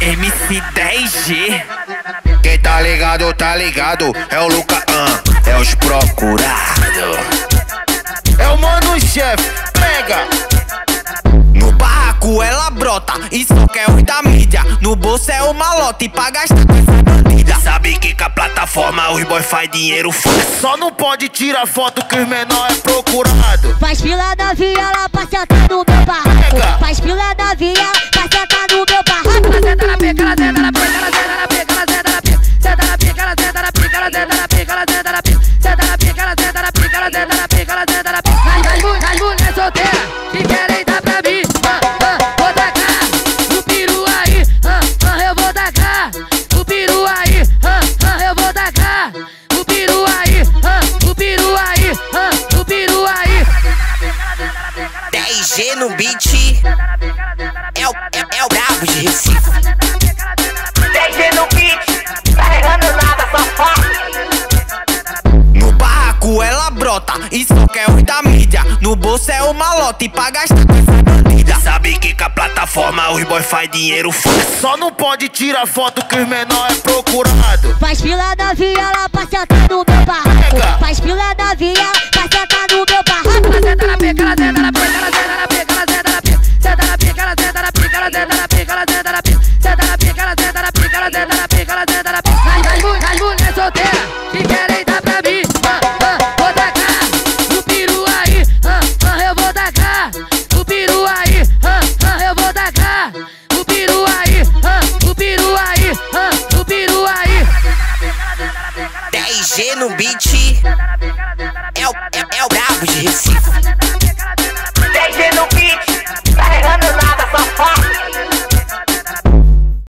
MC 10G. Quem tá ligado, é o Luca An, é os procurados. É o mano chefe, pega. No barraco ela brota, isso que é os da mídia. No bolso é o malote, pra gastar com essa bandida. Sabe que com a plataforma os boy faz dinheiro fácil. Só não pode tirar foto que os menor é procurado. Faz fila da viola pra sentar no meu barraco. Faz fila da viola pra sentar no meu barraco. Ela senta na pica, ela senta na pica, ela senta na pica, ela senta na pica. Senta na pica, ela senta na pica, ela senta na pica, ela senta na pica. Senta na pica, ela senta na pica, ela senta na pica, ela senta na pica. As mulheres solteiras que querem dar pra mim. Vou tacar o peru aí, eu vou tacar o peru aí, eu vou tacar o peru aí, o peru aí, o peru aí. 10G no beat é o brabo de Recife. 10G no beat, carregando nada, só fala. No barraco ela brota, isso que é os da mídia. No bolso é o malote, pra gastar com essa bandida. Sabe que com a plataforma os boy faz dinheiro fácil. Só não pode tirar foto que os menor é procurado. Faz fila da viola pra sentar no meu barraco. Faz fila da viola pra sentar no meu barraco. Ela senta na pica, ela senta na pica, ela senta na pica, ela senta na pica. Senta na pica, ela senta na pica, ela senta na pica, ela senta na pica. Senta na pica, ela senta na pica, ela senta na pica, ela senta na pica. As mulheres solteiras que querem dar pra mim. Vou tacar o peru aí, eu vou tacar o peru aí, eu vou tacar o peru aí, o peru aí, o peru aí. 10G no beat é o brabo de Recife.